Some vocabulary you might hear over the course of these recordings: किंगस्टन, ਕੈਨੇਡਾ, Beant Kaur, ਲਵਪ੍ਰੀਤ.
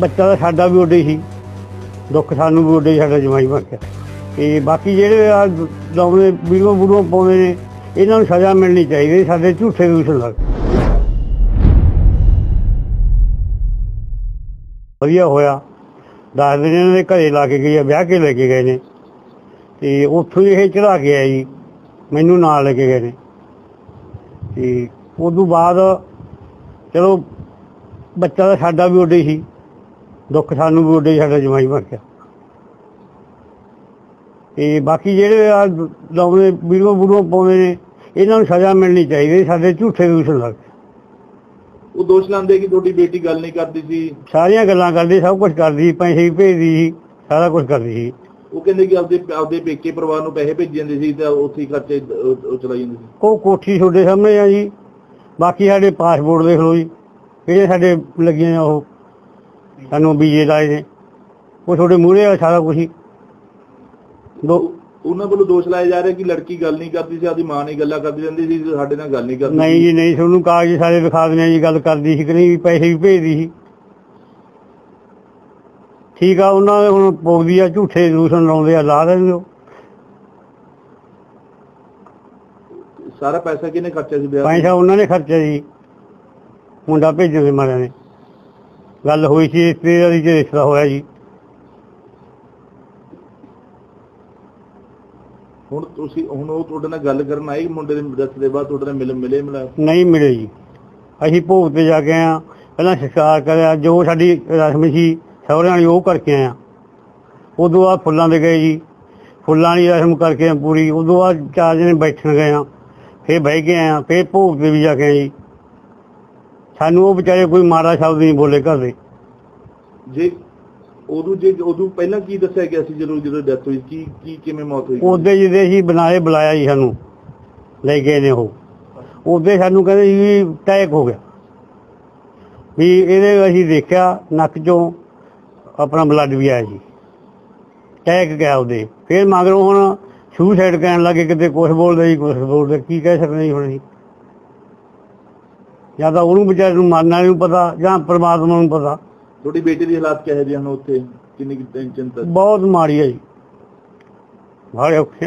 बच्चा तो साडा भी उड्डे ही दुख सानू भी उड्डे साडा जमाई बन गया। तो बाकी जेडे दौड़े वीडियो वूडियो पाने ने इन्हों सज़ा मिलनी चाहिए साडे झूठे दूसरे लग। वधिया होया 10 दिन इन्होंने घरें ला के गई ब्याह के लेके गए ने तो उतों ये चढ़ा के आया जी मैनू नाल लेके गए ने। तो उदू बाद चलो बच्चा तो साडा भी उड्डे ही दुख सानू भी उड्डे साडा जमाई बन गया। तो बाकी जेडे दौड़े वीडियो वूडियो पाने ने इन्हों सज़ा मिलनी चाहिए साडे झूठे दूसरे लग। वो दोष लाते कि थोड़ी बेटी गल नहीं करती थी सारिया गल्लां करती सब कुछ करती पैसे भी भेजती थी सारा कुछ करती थी। वो कहते कि आपके पेके परिवार को पैसे भेजी जाते सी तो उत्थे खर्चे चलाई जाते सी। वो कोठी छोटे सामने आ जी बाकी साडे पासपोर्ट देख लो जी किहड़े साडे लगे ने वो सानूं वीजे लाए ने वो थोड़े मूहरे आ सारा कुछ ही। उन्होंने वालों दोष लाया जा रहा कि लड़की गल नहीं करती सी आपकी माँ ने गल्लां करती रहंदी सी साडे नाल गल नहीं करती। नहीं जी नहीं तुहानूं कागज़ सारे दिखा देने जी गल करती सी कि नहीं पैसे भी भेजदी सी ठीक आ। उन्होंने हुण पोगदी आ झूठे दूषण लाउंदे आ ला देंगे ओ सारा पैसा किहने खर्चा सी पैसा उन्होंने खर्चा जी मुंडा भेजण दे मारिया ने गल होई सी रिश्तेदारी च रिश्ता होया जी। ਹੁਣ ਤੁਸੀਂ ਹੁਣ ਉਹ ਤੁਹਾਡੇ ਨਾਲ ਗੱਲ ਕਰਨ ਆਏ ਮੁੰਡੇ ਦੇ ਮਦਦ ਦੇ ਬਾਅਦ ਤੁਹਾਡੇ ਨਾਲ ਮਿਲੇ ਮਿਲਾ ਨਹੀਂ ਮਿਲੇ ਜੀ। ਅਸੀਂ ਭੋਗ ਤੇ ਜਾ ਕੇ ਆਇਆ ਪਹਿਲਾਂ ਸੰਸਕਾਰ ਕਰਿਆ ਜੋ ਸਾਡੀ ਰਸਮ ਸੀ ਸਹੁਰਿਆਂ ਵਾਲੀ ਉਹ ਕਰਕੇ ਆਇਆ। ਉਦੋਂ ਬਾਅਦ ਫੁੱਲਾਂ ਦੇ ਗਏ ਜੀ ਫੁੱਲਾਂ ਵਾਲੀ ਰਸਮ ਕਰਕੇ ਪੂਰੀ। ਉਦੋਂ ਬਾਅਦ 4 ਦਿਨ ਬੈਠਣ ਗਏ ਹਾਂ ਫਿਰ ਬਹਿ ਕੇ ਆਇਆ ਫਿਰ ਭੋਗ 'ਤੇ ਵੀ ਜਾ ਕੇ ਆਏ ਜੀ। ਸਾਨੂੰ ਉਹ ਵਿਚਾਰੇ ਕੋਈ ਮਾੜਾ ਸ਼ਬਦ ਨਹੀਂ ਬੋਲੇ ਘਰ ਦੇ ਜੀ। बनाए बुलाया जी सानू ले गए ने उदे सानू कहते अटैक हो गया भी ये असी देखा नक्क चो अपना ब्लड भी आया जी अटैक गया उदे। फिर मगरों हुण सुसाइड कहन लगे किते कुछ बोलते जी कुछ बोलते की कह सकते जी। हुण जां तां उहनूं बेचारे नूं मरन वाले नूं पता जां परमात्मा नूं पता। थोड़ी बेटी दी हालात क्या है जी हम उत्थे कितनी टेंशन तक बहुत माड़ी है जी भाड़े औखे।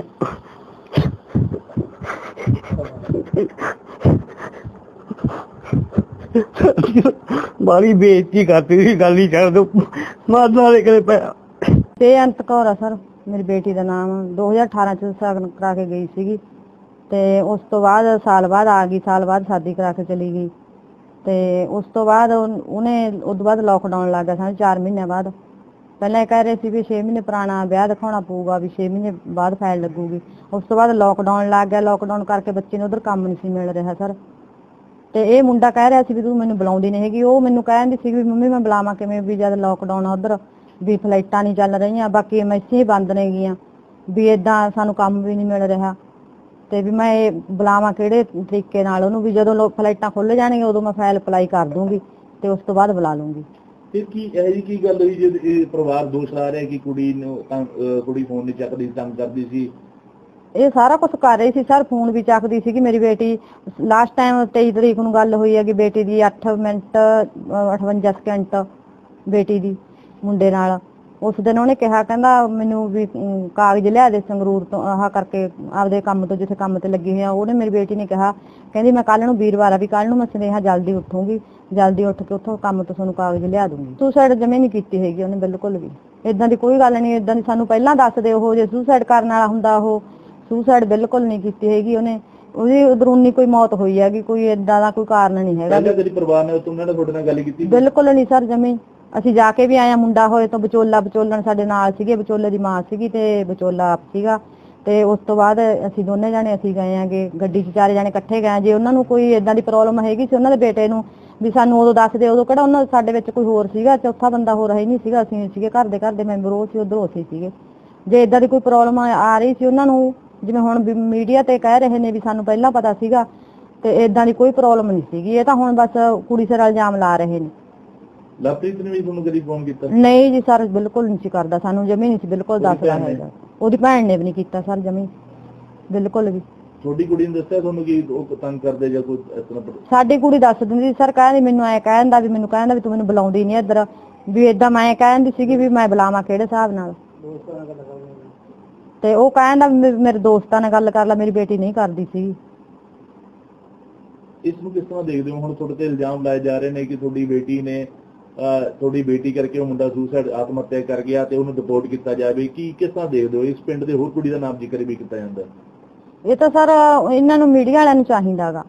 बड़ी बेइज्जती करती थी गल ही छड़ दो मारना ले के पया। बेअंत कौर है सर मेरी बेटी का नाम। 2018 च सगन करा के गई सी ते उस तो बाद साल बाद आ गई साल बाद शादी करा के चली गई। तो उस तो बाद उन्हें उस बाद लॉकडाउन लग गया सानू 4 महीने बाद। पहले कह रहे थे भी 6 महीने पुराना ब्याह दिखाना पऊगा भी 6 महीने बाद फाइल लगूगी। उस तो बाद लॉकडाउन लग गया लॉकडाउन करके बच्चे ने उधर काम नहीं सी मिल रहा सर। तो ये मुंडा कह रहा तू मैनू बुलाउंदी नहीं हैगी वो मैनू कहती सी भी मम्मी मैं बुलावा किवें भी जद लॉकडाउन उधर भी फ्लाइटां नहीं चल रही बाकी एमएससी बंद ने गईयां भी इदां सानू काम भी नहीं मिल रहा तो भी मैं बुलावा किहड़े तरीके नाल उहनूं भी जदों लोग फ्लाइटां खुल जाएंगे उदों मैं फाइल अप्लाई कर दूंगी तो उस तो बाद बुला लूंगी। फिर की इहो जी की गल होई जे परिवार दोष ला रहा कि कुड़ी फोन नहीं चकदी तंग करदी सी ये सारा कुछ कर रही सी सर। फोन भी चकदी सी कि मेरी बेटी लास्ट टाइम 23 तारीख नूं गल होई है कि बेटी दी 8 मिनट 58 सेकंड बेटी दी मुंडे नाल। उस दिन उन्हें कहा कहना मैनू भी कागज लिया दे संगरूर तो आह करके आपदे काम तो जिथे काम ते लगी हुई है। उन्हें मेरी बेटी ने कहा कहती मैं कल नूं वीरवार भी कल नूं मैं सनेहा जल्दी उठूंगी जल्दी उठ के उथों काम तो तुहानूं कागज लिया दूंगी। सुसाइड जमें नहीं कीती हैगी उन्हें बिल्कुल भी इदां दी कोई गल नहीं इदां दी सानूं पहलां दसदे ओह जे सुसाइड करन वाला हुंदा ओह सुसाइड बिल्कुल नहीं कीती हैगी उन्हें ਉਹਦੀ ਅੰਦਰੂਨੀ ਕੋਈ ਮੌਤ ਹੋਈ ਹੈਗੀ ਕੋਈ ਇਦਾਂ ਦਾ ਕੋਈ ਕਾਰਨ ਨਹੀਂ ਹੈਗਾ। ਪਹਿਲਾਂ ਕਦੀ ਪਰਿਵਾਰ ਨੇ ਉਹਨਾਂ ਨਾਲ ਤੁਹਾਡੇ ਨਾਲ ਗੱਲ ਕੀਤੀ ਬਿਲਕੁਲ ਨਹੀਂ ਸਰ ਜਮੀ। ਅਸੀਂ ਜਾ ਕੇ ਵੀ ਆਇਆ ਮੁੰਡਾ ਹੋਏ ਤੋਂ ਵਿਚੋਲਣ ਸਾਡੇ ਨਾਲ ਸੀਗੇ ਵਿਚੋਲੇ ਦੀ ਮਾਂ ਸੀਗੀ ਤੇ ਵਿਚੋਲਾ ਆਪ ਸੀਗਾ। ਤੇ ਉਸ ਤੋਂ ਬਾਅਦ ਅਸੀਂ ਦੋਨੇ ਜਾਣੇ ਅਸੀਂ ਗਏ ਆਂਗੇ ਗੱਡੀ 'ਚ 4 ਜਾਣੇ ਇਕੱਠੇ ਗਏ ਜੇ ਉਹਨਾਂ ਨੂੰ ਕੋਈ ਇਦਾਂ ਦੀ ਪ੍ਰੋਬਲਮ ਹੈਗੀ ਸੀ ਉਹਨਾਂ ਦੇ ਬੇਟੇ ਨੂੰ ਵੀ ਸਾਨੂੰ ਉਦੋਂ ਦੱਸਦੇ ਉਦੋਂ ਕਿਹੜਾ ਉਹਨਾਂ ਸਾਡੇ ਵਿੱਚ ਕੋਈ ਹੋਰ ਸੀਗਾ ਚੌਥਾ ਬੰਦਾ ਹੋਰ ਹੈ ਨਹੀਂ ਸੀਗਾ ਅਸੀਂ ਸੀਗੇ ਘਰ ਦੇ ਮੈਂਬਰ ਉਹ ਸੀ ਉਧਰੋਂ ਅਸੀਂ ਸੀਗੇ। ਜੇ ਇਦਾਂ ਦੀ ਕੋਈ ਪ੍ਰੋਬਲਮ ਆ ਰਹੀ ਸੀ ਉਹਨਾਂ ਨੂੰ ਜਿਵੇਂ ਹੁਣ ਮੀਡੀਆ ਤੇ ਕਹਿ ਰਹੇ ਨੇ ਵੀ ਸਾਨੂੰ ਪਹਿਲਾਂ ਪਤਾ ਸੀਗਾ ਤੇ ਇਦਾਂ ਦੀ ਕੋਈ ਪ੍ਰੋਬਲਮ ਨਹੀਂ ਸੀਗੀ ਇਹ ਤਾਂ ਹੁਣ ਬਸ ਕੁੜੀ ਸਿਰ ਇਲਜ਼ਾਮ ਲਾ ਰਹੇ ਨੇ। ਲਵਪ੍ਰੀਤ ਨੇ ਵੀ ਤੁਹਾਨੂੰ ਕਦੀ ਫੋਨ ਕੀਤਾ ਨਹੀਂ ਜੀ ਸਰ ਬਿਲਕੁਲ ਨਹੀਂ ਕਰਦਾ ਸਾਨੂੰ ਜਮੀ ਨਹੀਂ ਬਿਲਕੁਲ ਦੱਸ ਰਿਹਾ ਹੈਗਾ ਉਹਦੀ ਭੈਣ ਨੇ ਵੀ ਨਹੀਂ ਕੀਤਾ ਸਰ ਜਮੀ ਬਿਲਕੁਲ ਵੀ। ਤੁਹਾਡੀ ਕੁੜੀ ਨੇ ਦੱਸਿਆ ਤੁਹਾਨੂੰ ਕਿ ਉਹ ਤੰਗ ਕਰਦੇ ਜਾਂ ਕੋਈ ਇਸ ਤਰ੍ਹਾਂ? ਸਾਡੀ ਕੁੜੀ ਦੱਸ ਦਿੰਦੀ ਸਰ ਕਹਿੰਦੀ ਮੈਨੂੰ ਐ ਕਹਿੰਦਾ ਵੀ ਤੂੰ ਮੈਨੂੰ ਬੁਲਾਉਂਦੀ ਨਹੀਂ ਇੱਧਰ भी ऐदा मैं कहती सी भी मैं बुलावा केड़े हिसाब नाल ते ओ कहंदा मेरे दोस्तां नाल गल कर ला, मेरी बेटी नहीं करदी सी। इस नूं किस तरह देखदे हो? हुण थोड़े ते इल्जाम लाए जा रहे ने कि थोड़ी बेटी करके मुंडा सुसाइड आत्म हत्या कर गया ते उहनूं डिपोर्ट कीता जावे। की किस तरह देखदे हो? इस पिंड दे होर कुड़ी दा नाम जिक्र भी कीता जांदा है। इह तां सर इन्हां नूं मीडिया वालियां नूं चाहीदागा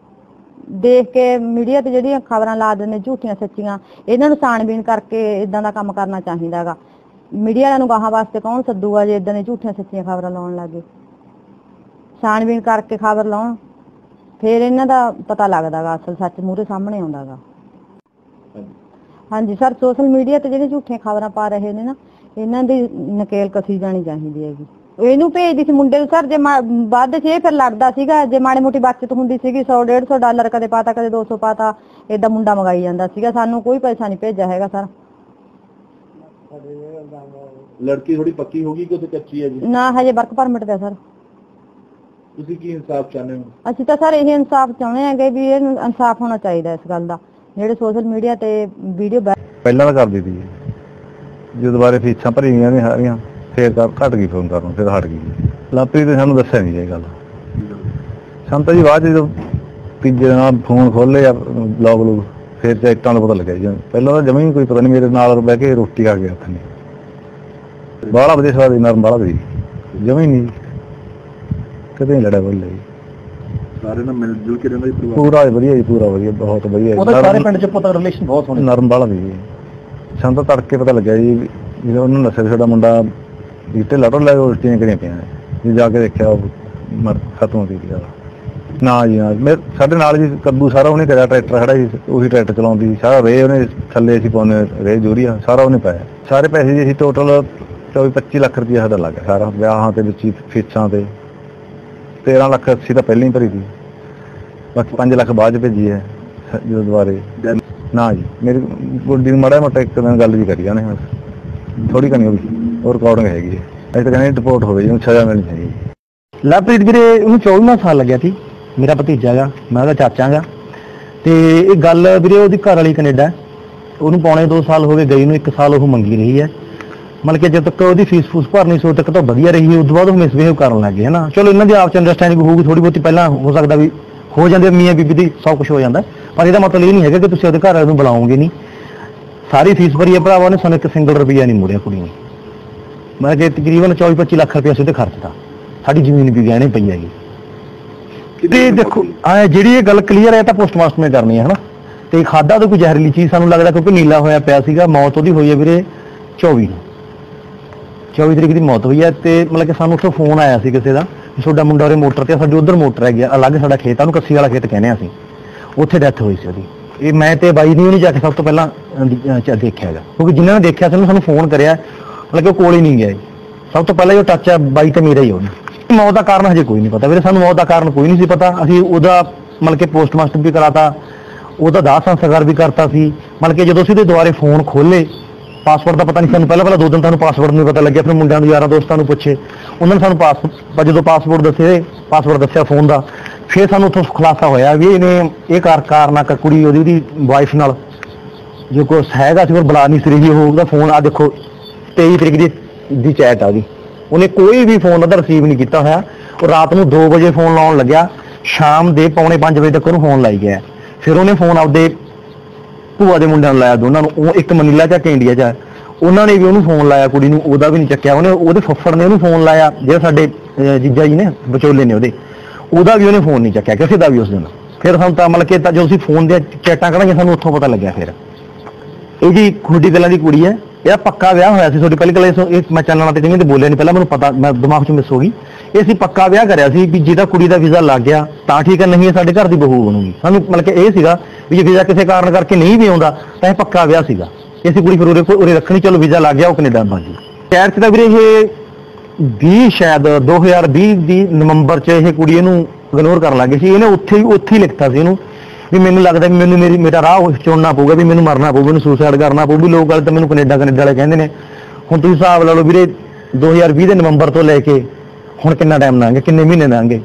देख के मीडिया ते जिहड़ियां खबरां ला दिंदे झूठियां सच्चियां, इन्हां नूं छाणबीन करके इदां दा काम करना चाहीदागा। मीडिया वालियां नूं गाहां वास्ते कौन सद्दूगा जे इदां दे झूठियां सच्चियां खबरां लाउण लगे? छाणबीन करके खबर लाउण फिर इन्हां दा पता लगदा गा, असल सच मूहरे सामने आउंदा गा। ਹਾਂਜੀ सर, सोशल मीडिया ਤੇ ਜਿਹੜੇ ਝੂਠੀਆਂ ਖਬਰਾਂ ਪਾ ਰਹੇ ਨੇ ਨਾ, ਇਹਨਾਂ ਦੀ ਨਕੇਲ ਕਸੀ ਜਾਣੀ ਚਾਹੀਦੀ ਹੈਗੀ। ਇਹਨੂੰ ਭੇਜਦੀ ਸੀ ਮੁੰਡੇ ਨੂੰ ਸਰ, ਜੇ ਵੱਧ ਸੀ ਫਿਰ ਲੜਦਾ ਸੀਗਾ, ਜੇ ਮਾੜੀ ਮੋਟੀ ਬਚਤ ਹੁੰਦੀ ਸੀਗੀ 100 150 ਡਾਲਰ ਕਦੇ ਪਾਤਾ ਕਦੇ 200 ਪਾਤਾ, ਇਹਦਾ ਮੁੰਡਾ ਮੰਗਾਈ ਜਾਂਦਾ ਸੀਗਾ। ਸਾਨੂੰ ਕੋਈ ਪੈਸਾ ਨਹੀਂ ਭੇਜਿਆ ਹੈਗਾ ਸਰ। ਲੜਕੀ ਥੋੜੀ ਪੱਕੀ ਹੋ ਗਈ ਕਿ ਉਹ ਕੱਚੀ ਹੈ ਜੀ? ਨਾ, ਹਜੇ ਵਰਕ ਪਰਮਿਟ ਤੇ ਸਰ। ਤੁਸੀਂ ਕੀ ਇਨਸਾਫ ਚਾਹੁੰਦੇ ਹੋ? ਅਸੀਂ ਤਾਂ ਸਰ ਇਹ ਇਨਸਾਫ ਚਾਹੁੰਦੇ ਆਂਗੇ ਵੀ ਇਹਨੂੰ ਇਨਸਾਫ ਹੋਣਾ ਚਾਹੀਦਾ ਇਸ ਗੱਲ ਦਾ। ਜਿਹੜੇ ਸੋਸ਼ਲ ਮੀਡੀਆ ਤੇ ਵੀਡੀਓ ਪਹਿਲਾਂ ਤਾਂ ਕਰਦੀ ਸੀ, ਜਦੋਂ ਬਾਰੇ ਫੀਸਾਂ ਭਰੀਆਂ ਨੇ ਸਾਰੀਆਂ ਫੇਰ ਘੱਟ ਗਈ, ਫੋਨ ਕਰਨ ਫਿਰ ਹਟ ਗਈ। ਲਾਪਰੀ ਤੇ ਸਾਨੂੰ ਦੱਸਿਆ ਨਹੀਂ ਇਹ ਗੱਲ। ਸੰਤਾ ਜੀ ਬਾਅਦ ਜਦੋਂ ਤੀਜੇ ਨਾਲ ਫੋਨ ਖੋਲੇ ਆ ਲੋਗ ਲੋਗ ਫੇਰ ਚੈਟਾਂ ਦਾ ਪਤਾ ਲੱਗਿਆ ਜੀ। ਪਹਿਲਾਂ ਤਾਂ ਜਮੀ ਕੋਈ ਪਤਾ ਨਹੀਂ, ਮੇਰੇ ਨਾਲ ਬਹਿ ਕੇ ਰੋਟੀ ਖਾ ਗਿਆ ਉੱਥੇ ਨੇ। ਬਾਹਲਾ ਵਧੀਆ ਸਵਾਦ ਨਰਮ ਬਾਹਲਾ ਸੀ, ਜਮੀ ਨਹੀਂ ਕਦੇ ਨਹੀਂ ਲੜਿਆ ਬੋਲੇ। ਸਾਰੇ ਨਾਲ ਮਿਲ ਜੁਲ ਕੇ ਰਹਿੰਦਾ ਜੀ ਪਰਿਵਾਰ, ਪੂਰਾ ਵਧੀਆ ਜੀ, ਪੂਰਾ ਵਧੀਆ, ਬਹੁਤ ਵਧੀਆ। ਉਹਦਾ ਸਾਰੇ ਪਿੰਡ ਚ ਪਤਾ ਰਿਲੇਸ਼ਨ ਬਹੁਤ ਸੋਹਣਾ ਨਰਮ ਵਾਲਾ ਵੀ ਜੀ। ਸਾਨੂੰ ਤਾਂ ਤੜਕੇ ਪਤਾ ਲੱਗਿਆ ਜੀ, ਜਦੋਂ ਉਹਨੂੰ ਦੱਸਿਆ ਸਾਡਾ ਮੁੰਡਾ ਇੱਥੇ ਲੜਨ ਲੱਗ ਉਲਟੀਆਂ ਕਰੀਆਂ ਪਈਆਂ ਜੀ, ਜਾ ਕੇ ਦੇਖਿਆ ਮਰ ਖਤਮ ਹੋ ਗਈ ਨਾ ਜੀ। ਹਾਂ, ਸਾਡੇ ਨਾਲ ਜੀ ਕੱਦੂ ਸਾਰਾ ਉਹਨੇ ਕਰਿਆ, ਟਰੈਕਟਰ ਖੜਾ ਜੀ ਉਹੀ ਟਰੈਕਟਰ ਚਲਾਉਂਦੀ ਸੀ, ਸਾਰਾ ਰੇਹ ਉਹਨੇ ਥੱਲੇ ਅਸੀਂ ਪਾਉਂਦੇ ਰੇਹ ਜੂਰੀਆ ਸਾਰਾ ਉਹਨੇ ਪਾਇਆ। ਸਾਰੇ ਪੈਸੇ ਜੀ ਅਸੀਂ ਟੋਟਲ 24-25 ਲੱਖ ਰੁਪਇਆ ਸਾਡਾ ਲੱਗ ਗਿਆ ਸਾਰਾ, ਵਿਆਹਾਂ ਤੇ ਵਿੱਚ ਫੀਸਾਂ ਤੇ। 13 ਲੱਖ ਅਸੀਂ ਤਾਂ ਪਹਿਲਾਂ ਹੀ ਭਰੀ ਸੀ, ਬਾਕੀ 5 ਲੱਖ ਬਾਅਦ ਚ ਭੇਜੀ ਹੈ ਜਦੋਂ ਦੁਬਾਰੇ। ਨਾ ਜੀ, ਮੇਰੀ ਗੁੱਡੀ ਨੂੰ ਮਾੜਾ ਮੋਟਾ ਇੱਕ ਦਿਨ ਗੱਲ ਵੀ ਕਰੀ ਉਹਨੇ, ਥੋੜੀ ਕਣੀ ਉਹ ਰਿਕਾਰਡਿੰਗ ਹੈਗੀ ਹੈ। ਅਸੀਂ ਤਾਂ ਕਹਿੰਦੇ ਰਿਪੋਰਟ ਹੋਵੇ ਜੀ, ਉਹਨੂੰ ਸਜ਼ਾ ਮਿਲਣੀ ਚਾਹੀਦੀ। ਲਵਪ੍ਰੀਤ ਵੀਰੇ ਉਹਨੂੰ 24ਵਾਂ ਸਾਲ ਲੱਗਿਆ ਸੀ, ਮੇਰਾ ਭਤੀਜਾ ਗਾ, ਮੈਂ ਉਹਦਾ ਚਾਚਾ ਗਾ। ਤੇ ਇਹ ਗੱਲ ਵੀਰੇ ਉਹਦੀ ਘਰ ਵਾਲੀ ਕੈਨੇਡਾ, ਉਹਨੂੰ ਪੌਣੇ 2 ਸਾਲ ਹੋ ਗਏ ਗਈ ਨੂੰ, 1 ਸਾਲ ਉਹ ਮੰਗੀ ਰਹੀ ਹੈ। ਮਤਲਬ ਕਿ ਜਦ ਤੱਕ ਉਹਦੀ ਫੀਸ ਫੂਸ ਭਰਨੀ ਸੋ ਤੱਕ ਤਾਂ ਵਧੀਆ ਰਹੀ, ਉਸ ਤੋਂ ਬਾਅਦ ਉਹ ਮਿਸਬਿਹੇਵ ਕਰਨ ਲੱਗ ਗਏ ਹੈ ਨਾ। ਚਲੋ ਇਹਨਾਂ ਦੀ ਆਪਸ ਅੰਡਰਸਟੈਂਡਿੰਗ ਹੋਊਗੀ ਥੋੜੀ ਬਹੁਤੀ, ਪਹਿਲਾਂ ਹੋ ਸਕਦਾ ਵੀ ਹੋ ਜਾਂਦੇ ਮੀਆਂ ਬੀਬੀ ਦੀ ਸਭ ਕੁਝ ਹੋ ਜਾਂਦਾ, ਪਰ ਇਹਦਾ ਮਤਲਬ ਇਹ ਨਹੀਂ ਹੈਗਾ ਕਿ ਤੁਸੀਂ ਉਹਦੇ ਘਰ ਵਾਲੇ ਨੂੰ ਬੁਲਾਓਗੇ ਨਹੀਂ। ਸਾਰੀ ਫੀਸ ਭਰੀ ਹੈ ਭਰਾਵਾਂ ਨੇ, ਸਾਨੂੰ ਇੱਕ ਸਿੰਗਲ ਰੁਪਈਆ ਨਹੀਂ ਮੁੜਿਆ ਕੁੜੀ ਨੇ। ਮੈਂ ਕਿ ਤਕਰੀਬਨ 24-25 ਲੱਖ ਰੁਪਇਆ ਸਿੱਧੇ ਖਰਚਤਾ, ਸਾਡੀ ਜ਼ਮੀਨ ਵੀ ਗਹਿਣੇ ਪਈ ਹੈਗੀ। ਕਿਤੇ ਦੇਖੋ ਜਿਹੜੀ ਇਹ ਗੱਲ ਕਲੀਅਰ ਹੈ ਤਾਂ ਪੋਸਟਮਾਸਟਰ ਨੇ ਕਰਨੀ ਹੈ ਹਨਾ। ਤੇ ਖਾਦਾ ਤੋਂ ਕੋਈ ਜ਼ਹਿਰੀਲੀ ਚੀਜ਼ ਸਾਨੂੰ ਲੱਗਦਾ, ਕਿਉਂਕਿ ਨੀਲਾ ਹੋਇਆ ਪਿਆ ਸੀਗਾ। ਮੌਤ ਉਹਦੀ ਹੋਈ ਹੈ ਵੀਰੇ 24 ਤਰੀਕ ਦੀ ਮੌਤ ਹੋਈ ਹੈ। ਤੇ ਮਤਲਬ ਕਿ ਸਾਨੂੰ ਉੱਥੋਂ ਫੋਨ ਆਇਆ ਸੀ ਕਿਸੇ ਦਾ, ਤੁਹਾਡਾ ਮੁੰਡਾ ਉਹਦੇ ਮੋਟਰ ਤੇ, ਸਾਡੇ ਉੱਧਰ ਮੋਟਰ ਹੈਗੀ ਅਲੱਗ, ਸਾਡਾ ਖੇਤ ਆ, ਉਹਨੂੰ ਕੱਸੀ ਵਾਲਾ ਖੇਤ ਕਹਿੰਦੇ ਆ ਅਸੀਂ, ਉੱਥੇ ਡੈਥ ਹੋਈ ਸੀ ਉਹਦੀ। ਇਹ ਮੈਂ ਤੇ ਬਾਈ ਨੇ ਉਹਨੂੰ ਜਾ ਕੇ ਸਭ ਤੋਂ ਪਹਿਲਾਂ ਦੇਖਿਆ ਹੈਗਾ, ਕਿਉਂਕਿ ਜਿਹਨਾਂ ਨੇ ਦੇਖਿਆ ਸੀ ਉਹਨੂੰ ਸਾਨੂੰ ਫੋਨ ਕਰਿਆ, ਮਤਲਬ ਕਿ ਉਹ ਕੋਲ ਹੀ ਨਹੀਂ ਗਿਆ। ਸਭ ਤੋਂ ਪਹਿਲਾਂ ਜੋ ਟੱਚ ਆ ਬਾਈ ਤੇ ਮੇਰਾ ਹੀ। ਉਹਨੂੰ ਮੌਤ ਦਾ ਕਾਰਨ ਹਜੇ ਕੋਈ ਨਹੀਂ ਪਤਾ ਵੀਰੇ, ਸਾਨੂੰ ਮੌਤ ਦਾ ਕਾਰਨ ਕੋਈ ਨਹੀਂ ਸੀ ਪਤਾ। ਅਸੀਂ ਉਹਦਾ ਮਤਲਬ ਕਿ ਪੋਸਟਮਾਸਟਰ ਵੀ ਕਰਾਤਾ, ਉਹਦਾ ਦਾਹ ਸੰਸਕਾਰ ਵੀ ਕਰਤਾ ਸੀ। ਮਤਲਬ ਕਿ ਜਦੋਂ ਅਸੀਂ ਉਹਦੇ ਦੁਆਰੇ ਫੋਨ ਖੋਲ੍ਹੇ, ਪਾਸਵਰਡ ਦਾ ਪਤਾ ਨਹੀਂ ਸਾਨੂੰ, ਪਹਿਲਾਂ 2 ਦਿਨ ਤੁਹਾਨੂੰ ਪਾਸਵਰਡ ਨਹੀਂ ਪਤਾ ਲੱਗਿਆ। ਫਿਰ ਮੁੰਡਿਆਂ ਨੂੰ ਯਾਰਾਂ ਦੋਸਤਾਂ ਨੂੰ ਪੁੱਛੇ, ਉਹਨਾਂ ਨੇ ਸਾਨੂੰ ਜਦੋਂ ਪਾਸਵਰਡ ਦੱਸੇ, ਪਾਸਵਰਡ ਦੱਸਿਆ ਫੋਨ ਦਾ, ਫਿਰ ਸਾਨੂੰ ਉੱਥੋਂ ਖੁਲਾਸਾ ਹੋਇਆ ਵੀ ਇਹਨੇ ਇਹ ਕਾਰਨਾ ਕੁੜੀ ਉਹਦੀ ਵਾਈਫ ਨਾਲ ਜੋ ਕੁਛ ਹੈਗਾ ਸੀ, ਉਹ ਬੁਲਾ ਨਹੀਂ ਸੀ ਰਹੀ। ਉਹਦਾ ਫੋਨ ਆ ਦੇਖੋ 23 ਤਰੀਕ ਦੀ ਚੈਟ ਆ ਉਹਦੀ, ਉਹਨੇ ਕੋਈ ਵੀ ਫੋਨ ਉਹਦਾ ਰਿਸੀਵ ਨਹੀਂ ਕੀਤਾ ਹੋਇਆ। ਉਹ ਰਾਤ ਨੂੰ 2 ਵਜੇ ਫੋਨ ਲਾਉਣ ਲੱਗਿਆ, ਸ਼ਾਮ ਦੇ ਪੌਣੇ 5 ਵਜੇ ਤੱਕ ਉਹਨੂੰ ਫੋਨ ਲਾਈ ਗਿਆ। ਫਿਰ ਉਹਨੇ ਫੋਨ ਆਪਦੇ ਭੂਆ ਦੇ ਮੁੰਡਿਆਂ ਨੂੰ ਲਾਇਆ, ਦੋਨਾਂ ਨੂੰ, ਉਹ ਇੱਕ ਮਨੀਲਾ ਚ ਇੰਡੀਆ ਚ, ਉਹਨਾਂ ਨੇ ਵੀ ਉਹਨੂੰ ਫੋਨ ਲਾਇਆ, ਕੁੜੀ ਨੂੰ, ਉਹਦਾ ਵੀ ਨਹੀਂ ਚੱਕਿਆ। ਉਹਨੇ ਉਹਦੇ ਫੱਫੜ ਨੇ ਉਹਨੂੰ ਫੋਨ ਲਾਇਆ, ਜਿਹੜਾ ਸਾਡੇ ਜੀਜਾ ਜੀ ਨੇ ਵਿਚੋਲੇ ਨੇ ਉਹਦੇ, ਉਹਦਾ ਵੀ ਉਹਨੇ ਫੋਨ ਨਹੀਂ ਚੱਕਿਆ ਕਿਸੇ ਦਾ ਵੀ ਉਸ ਦਿਨ। ਫਿਰ ਸਾਨੂੰ ਤਾਂ ਮਤਲਬ ਕਿ ਜਦੋਂ ਅਸੀਂ ਫੋਨ ਦੀਆਂ ਚੈਟਾਂ ਕਰਾਂਗੇ ਸਾਨੂੰ ਉੱਥੋਂ ਪਤਾ ਲੱਗਿਆ। ਫਿਰ ਇਹ ਜੀ ਖੁੱਡੀ ਗੱਲਾਂ ਦੀ ਕੁੜੀ ਹੈ, ਇਹਦਾ ਪੱਕਾ ਵਿਆਹ ਹੋਇਆ ਸੀ ਤੁਹਾਡੀ ਪਹਿਲੀ ਗੱਲ। ਇਹ ਮੈਂ ਚੈਨਲਾਂ ਤੇ ਕਹਿੰਦੇ ਬੋਲਿਆ ਨਹੀਂ, ਪਹਿਲਾਂ ਮੈਨੂੰ ਪਤਾ, ਮੈਂ ਦਿਮਾਗ ਚ ਮਿਸ ਹੋ ਗਈ। ਇਹ ਅਸੀਂ ਪੱਕਾ ਵਿਆਹ ਕਰਿਆ ਸੀ ਵੀ ਜਿਹਦਾ ਕੁੜੀ ਦਾ ਵੀਜ਼ਾ ਲੱਗ ਗਿਆ ਤਾਂ ਠੀਕ ਹੈ, ਨਹੀਂ ਇਹ ਸਾਡੇ ਘਰ ਦੀ ਬਹੂ ਬਣੂਗੀ। ਸਾਨੂੰ ਮਤਲਬ ਕਿ ਇਹ ਸੀਗਾ ਵੀ ਜੇ ਵੀਜ਼ਾ ਕਿਸੇ ਕਾਰਨ ਕਰਕੇ ਨਹੀਂ ਵੀ ਆਉਂਦਾ ਤਾਂ ਇਹ ਪੱਕਾ ਵਿਆਹ ਸੀਗਾ। ਇਹ ਅਸੀਂ ਕੁੜੀ ਫਿਰ ਉਰੇ ਰੱਖਣੀ, ਚਲੋ ਵੀਜ਼ਾ ਲੱਗ ਗਿਆ, ਉਹ ਕੈਨੇਡਾ ਬਣ ਗਈ। ਸ਼ਾਇਦ ਤਾਂ ਵੀਰੇ ਇਹ 2020 ਦੀ ਨਵੰਬਰ 'ਚ ਇਹ ਕੁੜੀ ਇਹਨੂੰ ਇਗਨੋਰ ਕਰਨ ਲੱਗ ਗਈ ਸੀ। ਇਹਨੇ ਉੱਥੇ ਹੀ ਲਿਖਤਾ ਸੀ ਇਹਨੂੰ ਵੀ ਮੈਨੂੰ ਲੱਗਦਾ ਵੀ ਮੈਨੂੰ ਮੇਰਾ ਰਾਹ ਚੁਣਨਾ ਪਊਗਾ, ਵੀ ਮੈਨੂੰ ਮਰਨਾ ਪਊ, ਮੈਨੂੰ ਸੁਸਾਈਡ ਕਰਨਾ ਪਊ, ਵੀ ਲੋਕ ਗੱਲ ਤਾਂ ਮੈਨੂੰ ਕੈਨੇਡਾ ਵਾਲੇ ਕਹਿੰਦੇ ਨੇ। ਹੁਣ ਤੁਸੀਂ ਹਿਸਾਬ ਲਾ ਲਓ ਵੀਰੇ 2020 ਦੇ ਨਵੰਬਰ ਤੋਂ ਲੈ ਕੇ ਹੁਣ ਕਿੰਨਾ ਟਾਈਮ ਲੰਘ ਗਿਆ, ਕਿੰਨੇ ਮਹੀਨੇ ਲੰਘ ਗਏ।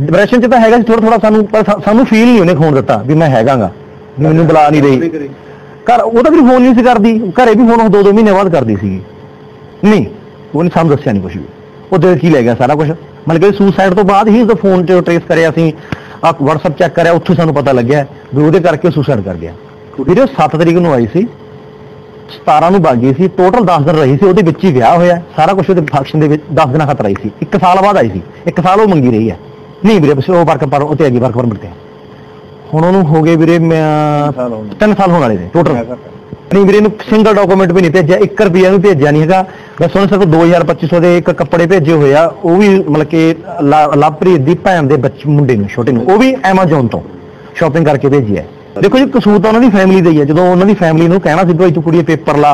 ਡਿਪਰੈਸ਼ਨ 'ਚ ਤਾਂ ਹੈਗਾ ਸੀ ਥੋੜਾ ਥੋੜਾ ਸਾਨੂੰ, ਪਰ ਸਾਨੂੰ ਫੀਲ ਨਹੀਂ ਉਹਨੇ ਖੋਣ ਦਿੱਤਾ ਵੀ ਮੈਂ ਹੈਗਾਗਾ, ਮੈਨੂੰ ਬੁਲਾ ਨਹੀਂ ਰਹੀ। घर वो तो फिर फोन नहीं करती, घरे भी फोन दो महीने बाद करती सी। नहीं उन्हें सानू दस्सिया नहीं कुछ भी, वो दिल की लै गया सारा कुछ। मतलब कि सुसाइड तो बाद ही उसका फोन से ट्रेस करे, असीं व्हाट्सएप चैक करे, उत्थे सानू पता लग्या भी वो करके सुसाइड कर गया। फिर 7 तरीक नूं आई सी, 17 नूं भाग गई सी, टोटल 10 दिन रही सी। वो ब्याह होया सारा कुछ, फंक्शन 10 दिन खातर आई सी। 1 साल बाद आई सी, 1 साल वो मंगी रही है। नहीं वीरे वो वर्क परमिट ते ਹੁਣ ਉਹਨੂੰ ਹੋ ਗਏ ਵੀਰੇ 3 ਸਾਲ ਹੋਣ ਵਾਲੇ ਨੇ ਟੋਟਲ। ਨਹੀਂ ਵੀਰੇ ਨੂੰ ਸਿੰਗਲ ਡਾਕੂਮੈਂਟ ਵੀ ਨਹੀਂ ਭੇਜਿਆ, 1 ਰੁਪਿਆ ਨੂੰ ਭੇਜਿਆ ਨਹੀਂ ਹੈਗਾ। ਮੈਂ ਸੁਣ ਸਕਦਾ 2500 ਦੇ 1 ਕੱਪੜੇ ਭੇਜੇ ਹੋਇਆ, ਉਹ ਵੀ ਮਤਲਬ ਕਿ ਲਵਪ੍ਰੀਤ ਦੀ ਭੈਣ ਦੇ ਬੱਚੇ ਮੁੰਡੇ ਨੂੰ ਛੋਟੇ ਨੂੰ, ਉਹ ਵੀ ਐਮਾਜ਼ੋਨ ਤੋਂ ਸ਼ਾਪਿੰਗ ਕਰਕੇ ਭੇਜੀ ਹੈ। ਦੇਖੋ ਜੀ ਕਸੂਰ ਤਾਂ ਉਹਨਾਂ ਦੀ ਫੈਮਿਲੀ ਦਾ ਹੀ ਹੈ। ਜਦੋਂ ਉਹਨਾਂ ਦੀ ਫੈਮਿਲੀ ਨੂੰ ਕਹਿਣਾ ਸੀ ਭਾਈ ਤੂੰ ਕੁੜੀਏ ਪੇਪਰ ਲਾ,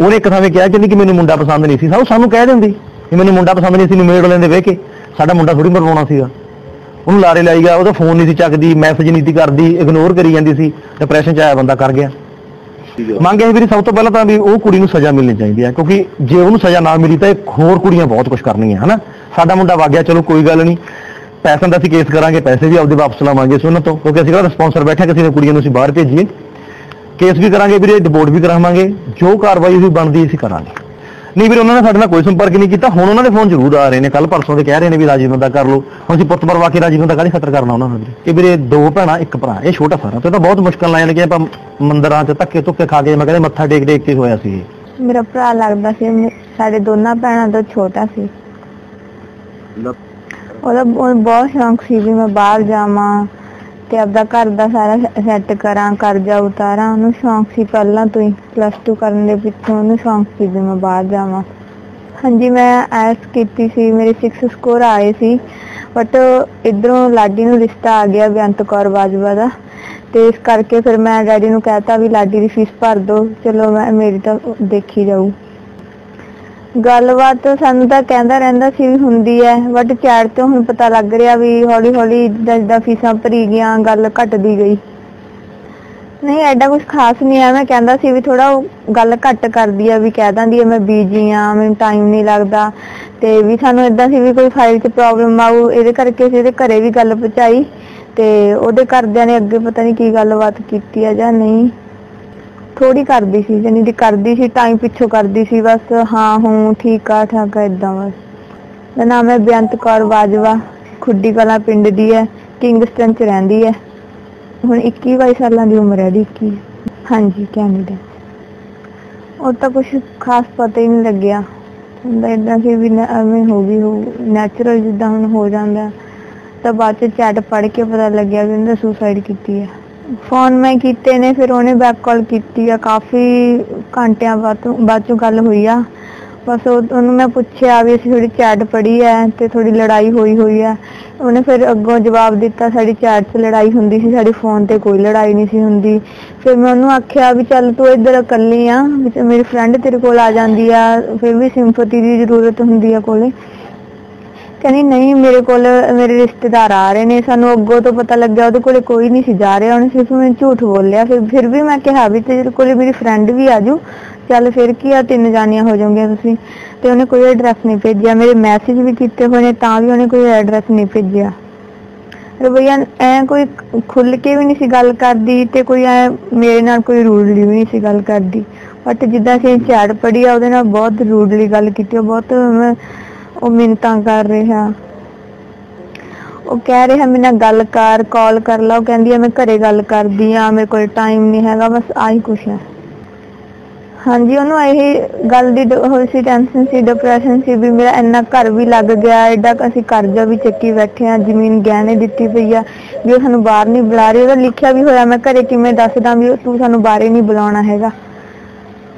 ਉਹਨੇ ਇੱਕ ਥਾਵੇਂ ਕਿਹਾ ਕਿ ਮੈਨੂੰ ਮੁੰਡਾ ਪਸੰਦ ਨਹੀਂ ਸੀ। ਸਾਨੂੰ ਕਹਿ ਦਿੰਦੀ ਕਿ ਮੈਨੂੰ ਮੁੰਡਾ ਪਸੰਦ ਨਹੀਂ ਸੀ, ਨਿਮੇੜ ਲੈਂਦੇ ਬਹਿ ਕੇ। ਸਾਡਾ ਮੁੰਡਾ ਥੋੜੀ ਮਰਵਾਉਣਾ ਸੀਗਾ, ਉਹਨੂੰ ਲਾਰੇ ਲਾਈ ਗਿਆ। ਉਹਦਾ ਫੋਨ ਨਹੀਂ ਸੀ ਚੱਕਦੀ, ਮੈਸੇਜ ਨਹੀਂ ਸੀ ਕਰਦੀ, ਇਗਨੋਰ ਕਰੀ ਜਾਂਦੀ ਸੀ। ਡਿਪਰੈਸ਼ਨ ਚ ਆਇਆ ਬੰਦਾ ਕਰ ਗਿਆ। ਮੰਗ ਇਹ ਵੀ ਸਭ ਤੋਂ ਪਹਿਲਾਂ ਤਾਂ ਵੀ ਉਹ ਕੁੜੀ ਨੂੰ ਸਜ਼ਾ ਮਿਲਣੀ ਚਾਹੀਦੀ ਹੈ, ਕਿਉਂਕਿ ਜੇ ਉਹਨੂੰ ਸਜ਼ਾ ਨਾ ਮਿਲੀ ਤਾਂ ਹੋਰ ਕੁੜੀਆਂ ਬਹੁਤ ਕੁਝ ਕਰਨਗੀਆਂ, ਹਨਾ। ਸਾਡਾ ਮੁੰਡਾ ਵਗ ਗਿਆ, ਚਲੋ ਕੋਈ ਗੱਲ ਨਹੀਂ, ਪੈਸਿਆਂ ਦਾ ਅਸੀਂ ਕੇਸ ਕਰਾਂਗੇ, ਪੈਸੇ ਵੀ ਆਪਦੇ ਵਾਪਸ ਲਵਾਂਗੇ ਅਸੀਂ ਉਹਨਾਂ ਤੋਂ, ਕਿਉਂਕਿ ਅਸੀਂ ਕਿਹੜਾ ਸਪਾਂਸਰ ਬੈਠਾ ਕਿਸੇ ਕੁੜੀਆਂ ਨੂੰ ਅਸੀਂ ਬਾਹਰ ਭੇਜੀਏ। ਕੇਸ ਵੀ ਕਰਾਂਗੇ ਵੀਰੇ, ਡਿਵੋਰਸ ਵੀ ਕਰਾਵਾਂਗੇ, ਜੋ ਕਾਰਵਾਈ ਅਸੀਂ ਬਣਦੀ ਅਸੀਂ ਕਰਾਂਗੇ। नहीं भी उन्होंने साढ़े नाल कोई संपर्क नहीं किया। हुण उन्होंने फोन जरूर आ रहे हैं, कल परसों से कह रहे हैं भी राजीनामा कर लो। हम असीं पुत्त मरवा के राजीनामा का खतरा करना उन्होंने कि वीरे 2 भैणां 1 भरा, ये छोटा सारा तो बहुत मुश्किल ना। यानी कि आप मंदिरों से धक्के धुक्के खा के मैं कहते मत्था टेक टेक के होया सी। मेरा भरा लगता सी, साढ़े दोनों भैणां तो छोटा सी। बहुत शौक सी भी मैं बाहर जावां ते अपना घर दा सारा सैट करा, करजा उतारा। उन्होंने शौक सी पहला तो ही, +2 करने पिछों उन्होंने शौक सी भी मैं बाहर जावां। हाँ जी मैं आयस कीती सी, मेरे 6 स्कोर आए सी, बट इधरों लाडी नूं रिश्ता आ गया बेअंत कौर बाजवा दा, तो इस करके फिर मैं डैडी नूं कहता भी लाडी की फीस भर दो, चलो मैं मेरी तो देखी जाऊ। गलबात सानू तां कहंदा रहिंदा सी भी हुंदी है, बट चैट तो हुण पता लग रहा भी हौली हौली जिद्दां फीसां भरी गईयां गल घटदी गई। नहीं ऐडा कुछ खास नहीं है, मैं कहंदा सी भी थोड़ा गल घट करदी है, भी कह दिंदी है मैं बिजी हाँ, मैनूं टाइम नहीं लगता, तो भी सानू इदां सी भी कोई फाइल च प्रॉब्लम आऊ, इहदे करके इहदे घरे भी गल पहुंचाई, तो उहदे घरदियां ने अग्गे पता नहीं की गलबात कीती है जां नहीं। थोड़ी करती सी, यानी कि करती सी टाइम पिछों करती सी, बस हाँ हूँ ठीक आ ठाक इदा। बस मेरा नाम है बेअंत कौर बाजवा, खुडी कला पिंड दी है, किंगस्टन च रहिंदी है। हुण 21-22 साल की उम्र है दी की। हाँ जी कैनेडा और तो कुछ खास पता ही नहीं लग्या, इदा कि भी एवं हो गई हो नैचुरल जिदा हुण हो जाता। तो बाद चैट पढ़ के पता लग्या भी उन्हें सुसाइड की है। फोन मैं किते ने, फिर उन्हें बैक कॉल की आ, काफ़ी घंटिया बाद गल हुई आ। बस उन्होंने मैं पूछया भी असी थोड़ी चैट पढ़ी है तो थोड़ी लड़ाई हुई है। उन्हें फिर अगों जवाब दिता साड़ी चैट से लड़ाई हुंदी सी, साड़ी फोन ते कोई लड़ाई नहीं सी हुंदी। फिर मैं उन्होंने आख्या भी चल तू इधर अकली आ, मेरी फ्रेंड तेरे कोल आ जांदी आ, फिर भी सिंपति की जरूरत हुंदी आ कोले। कहनी नहीं मेरे को मेरे रिश्तेदार आ रहे हैं, सानू अगों तो पता लग गया वो कोई नहीं सी जा रहा, उन्हें सिर्फ मैं झूठ बोलिया। फिर भी मैं कहा भी तेरे को मेरी फ्रेंड भी आजू, चल फिर की आ 3 जानियां हो जाओगे तुसीं। तो उन्हें कोई एड्रैस नहीं भेजिया, मेरे मैसेज भी किए हुए हैं तां भी उन्हें कोई एड्रैस नहीं भेजिया। रवैया ऐ कोई खुल के भी नहीं सी गल करदी, तो कोई ऐ मेरे नाल कोई रूडली भी नहीं सी गल करदी, बट जिद्दां असीं चैट पढ़ी आ उहदे नाल बहुत रूडली गल कीती। बहुत ਉਹ ਮਿੰਨਤਾਂ ਕਰ ਰਿਹਾ, ਉਹ ਕਹਿ ਰਿਹਾ ਮੇਰੇ ਨਾਲ ਗੱਲ ਕਰ, ਕਾਲ ਕਰ ਲਾ। ਉਹ ਕਹਿੰਦੀ ਆ ਮੈਂ ਘਰੇ ਗੱਲ ਕਰਦੀ ਆ, ਮੇਰੇ ਕੋਲ ਟਾਈਮ ਨਹੀਂ ਹੈਗਾ, ਬਸ ਆਹੀ ਕੁਛ ਹੈ। ਹਾਂਜੀ ਉਹਨੂੰ ਇਹ ਗੱਲ ਦੀ ਹੋਈ ਸੀ ਟੈਨਸ਼ਨ ਸੀ, ਡਿਪਰੈਸ਼ਨ ਸੀ ਵੀ ਮੇਰਾ ਇੰਨਾ ਘਰ ਵੀ ਲੱਗ ਗਿਆ, ਐਡਾ ਅਸੀਂ ਕਰਜ਼ਾ ਵੀ ਚੱਕੀ ਬੈਠੇ ਆ, ਜ਼ਮੀਨ ਗਹਿਣੇ ਦਿੱਤੀ ਪਈ ਆ, ਵੀ ਉਹ ਸਾਨੂੰ ਬਾਹਰ ਨਹੀਂ ਬੁਲਾ ਰਹੀ। ਉਹਦਾ ਲਿਖਿਆ ਵੀ ਹੋਇਆ ਮੈਂ ਘਰੇ ਕਿਵੇਂ ਦੱਸਦਾ ਵੀ ਤੂੰ ਸਾਨੂੰ ਬਾਹਰ ਨਹੀਂ ਬੁਲਾਉਣਾ ਹੈਗਾ।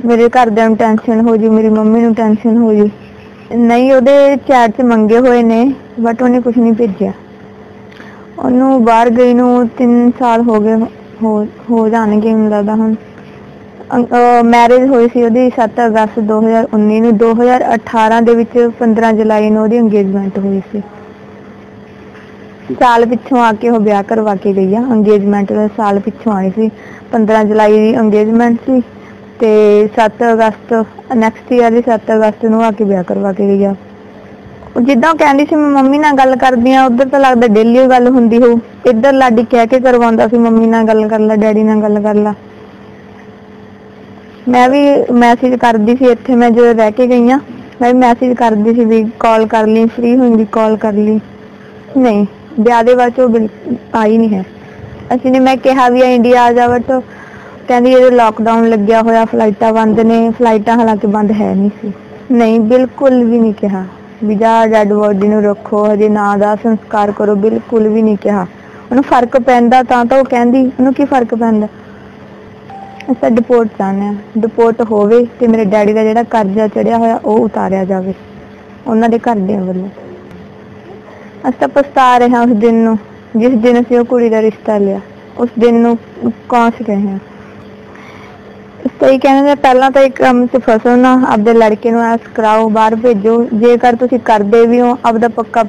ਮੇਰੇ ਘਰਦਿਆਂ ਨੂੰ ਟੈਨਸ਼ਨ ਹੋ ਜੀ, ਮੇਰੀ ਮੰਮੀ ਨੂੰ ਟੈਨਸ਼ਨ ਹੋ ਜੀ। नहीं उहदे चैट मंगे हुए ने, बट उन्हें कुछ नहीं भेजा। उन्होंने बाहर गई नूं 3 साल हो गए हो जाएंगे लगता। हम मैरिज हुई सी उहदी 7 अगस्त 2019 नूं, 2018 दे विच 15 जुलाई नूं उहदी एंगेजमेंट हुई सी। साल पिछों आके वो ब्याह करवा के गई आ, एंगेजमेंट साल पिछों आई सी। 15 जुलाई दी एंगेजमेंट सी ते 7 अगस्त नैक्सट ईयर की 7 अगस्त नूं आके ब्याह करवा के गई आ। जिद्दां कहंदी सी मैं मम्मी नाल गल करदी आ, उधर तो लगदा डेली गल हुंदी हो, इधर लाडी कह के करवांदा सी मम्मी नाल गल कर ला, डैडी नाल गल कर ला। मैं भी मैसेज कर दी सी इत्थे मैं जो रह के गई हां मैं भी मैसेज कर दी सी भी कॉल कर ली फ्री होंगी कॉल कर ली नहीं ज्यादा बात आई नहीं है असि ने मैं कहा भी इंडिया आ जावा तो कहती जो लॉकडाउन लग्या होया फ्लाइटा बंद ने फ्लाइटा हालांकि बंद है नहीं सी नहीं बिल्कुल भी नहीं कहा भी जा डेड बॉडी नूं रखो हजे ना दा संस्कार करो बिल्कुल भी नहीं कहा उन्हें फर्क पैंदा तां तां ओह कहंदी उन्हें की फर्क पैंदा असां डिपोर्ट चाहने आ डिपोर्ट होवे ते मेरे डैडी दा जिहड़ा कर्जा चढ़िया होया ओह उतारिया जावे उन्हां दे घरदियां वल्लों असां पछता रहे हां उस दिन नूं जिस दिन असीं ओह कुड़ी दा रिश्ता लिया उस दिन नूं कौंस गए हां सही कहने पहला तो एक काम से फसो ना अपने लड़के नूं कराओ बाहर भेजो जेकर तुसीं करदे भी हो अपना पक्का